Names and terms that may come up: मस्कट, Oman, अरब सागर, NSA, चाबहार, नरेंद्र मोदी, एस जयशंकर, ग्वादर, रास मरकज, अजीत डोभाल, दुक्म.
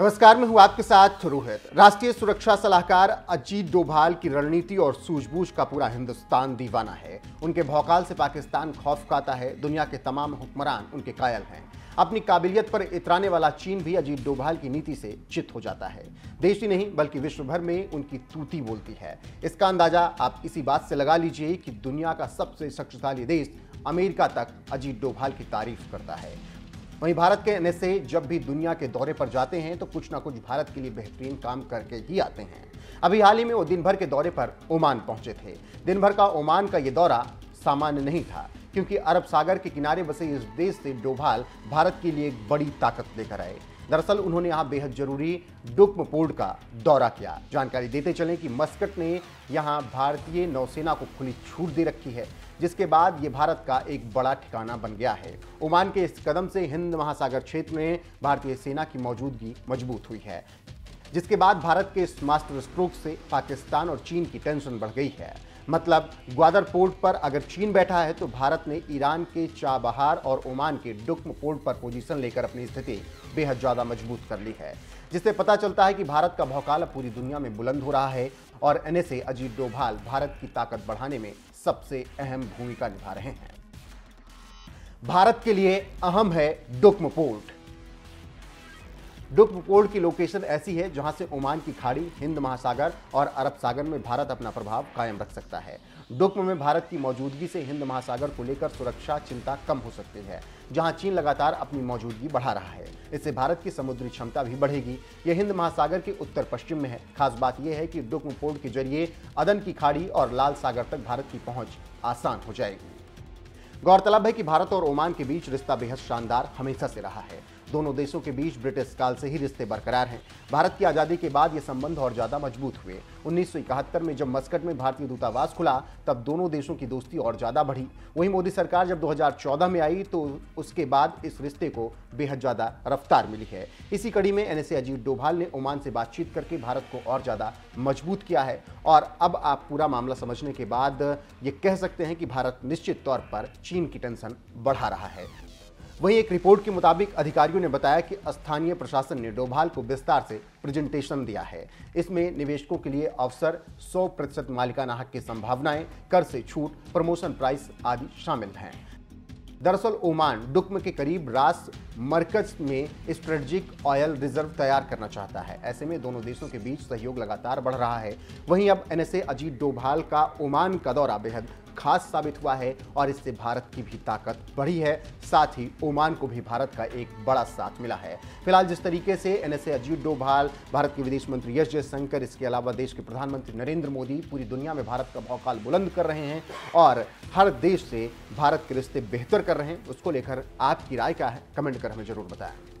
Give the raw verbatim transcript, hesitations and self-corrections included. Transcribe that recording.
नमस्कार, मैं हूं आपके साथ रोहित। राष्ट्रीय सुरक्षा सलाहकार अजीत डोभाल की रणनीति और सूझबूझ का पूरा हिंदुस्तान दीवाना है। उनके भौकाल से पाकिस्तान खौफ खाता है। दुनिया के तमाम हुक्मरान उनके कायल हैं। अपनी काबिलियत पर इतराने वाला चीन भी अजीत डोभाल की नीति से चित हो जाता है। देश ही नहीं बल्कि विश्व भर में उनकी तूती बोलती है। इसका अंदाजा आप इसी बात से लगा लीजिए कि दुनिया का सबसे शक्तिशाली देश अमेरिका तक अजीत डोभाल की तारीफ करता है। वहीं भारत के एन एस ए जब भी दुनिया के दौरे पर जाते हैं तो कुछ ना कुछ भारत के लिए बेहतरीन काम करके ही आते हैं। अभी हाल ही में वो दिन भर के दौरे पर ओमान पहुंचे थे। दिन भर का ओमान का ये दौरा सामान्य नहीं था, क्योंकि अरब सागर के किनारे बसे इस देश से डोभाल भारत के लिए एक बड़ी ताकत लेकर आए। दरअसल उन्होंने यहाँ बेहद जरूरी दुक्म पोर्ट का दौरा किया। जानकारी देते चलें कि मस्कट ने यहाँ भारतीय नौसेना को खुली छूट दे रखी है, जिसके बाद ये भारत का एक बड़ा ठिकाना बन गया है। ओमान के इस कदम से हिंद महासागर क्षेत्र में भारतीय सेना की मौजूदगी मजबूत हुई है, जिसके बाद भारत के इस मास्टर स्ट्रोक से पाकिस्तान और चीन की टेंशन बढ़ गई है। मतलब ग्वादर पोर्ट पर अगर चीन बैठा है तो भारत ने ईरान के चाबहार और ओमान के दुक्म पोर्ट पर पोजीशन लेकर अपनी स्थिति बेहद ज़्यादा मजबूत कर ली है, जिससे पता चलता है कि भारत का भौकाल पूरी दुनिया में बुलंद हो रहा है और N S A अजीत डोभाल Bharat की ताकत बढ़ाने में सबसे अहम भूमिका निभा रहे हैं। भारत के लिए अहम है दुक्म पोर्ट। दुक्म पोर्ट की लोकेशन ऐसी है जहां से ओमान की खाड़ी, हिंद महासागर और अरब सागर में भारत अपना प्रभाव कायम रख सकता है। दुक्म में भारत की मौजूदगी से हिंद महासागर को लेकर सुरक्षा चिंता कम हो सकती है, जहां चीन लगातार अपनी मौजूदगी बढ़ा रहा है। इससे भारत की समुद्री क्षमता भी बढ़ेगी। यह हिंद महासागर के उत्तर पश्चिम में है। खास बात यह है कि दुक्म पोर्ट के जरिए अदन की खाड़ी और लाल सागर तक भारत की पहुँच आसान हो जाएगी। गौरतलब है कि भारत और ओमान के बीच रिश्ता बेहद शानदार हमेशा से रहा है। दोनों देशों के बीच ब्रिटिश काल से ही रिश्ते बरकरार हैं। भारत की आज़ादी के बाद ये संबंध और ज़्यादा मजबूत हुए। उन्नीस सौ इकहत्तर में जब मस्कट में भारतीय दूतावास खुला, तब दोनों देशों की दोस्ती और ज़्यादा बढ़ी। वहीं मोदी सरकार जब दो हज़ार चौदह में आई तो उसके बाद इस रिश्ते को बेहद ज़्यादा रफ्तार मिली है। इसी कड़ी में N S A अजीत डोभाल ने ओमान से बातचीत करके भारत को और ज़्यादा मजबूत किया है। और अब आप पूरा मामला समझने के बाद ये कह सकते हैं कि भारत निश्चित तौर पर चीन की टेंशन बढ़ा रहा है। वहीं एक रिपोर्ट के मुताबिक अधिकारियों ने बताया कि स्थानीय प्रशासन ने डोभाल को विस्तार से प्रेजेंटेशन दिया है। इसमें निवेशकों के लिए अवसर, सौ प्रतिशत मालिकाना हक की संभावनाएं, कर से छूट, प्रमोशन प्राइस आदि शामिल हैं। दरअसल ओमान दुक्म के करीब रास मरकज में स्ट्रेटजिक ऑयल रिजर्व तैयार करना चाहता है। ऐसे में दोनों देशों के बीच सहयोग लगातार बढ़ रहा है। वहीं अब N S A अजीत डोभाल का ओमान का दौरा बेहद खास साबित हुआ है और इससे भारत की भी ताकत बढ़ी है। साथ ही ओमान को भी भारत का एक बड़ा साथ मिला है। फिलहाल जिस तरीके से N S A अजीत डोभाल, Bharat के विदेश मंत्री एस जयशंकर, इसके अलावा देश के प्रधानमंत्री नरेंद्र मोदी पूरी दुनिया में भारत का भौकाल बुलंद कर रहे हैं और हर देश से भारत के रिश्ते बेहतर कर रहे हैं, उसको लेकर आपकी राय क्या है, कमेंट कर हमें जरूर बताएं।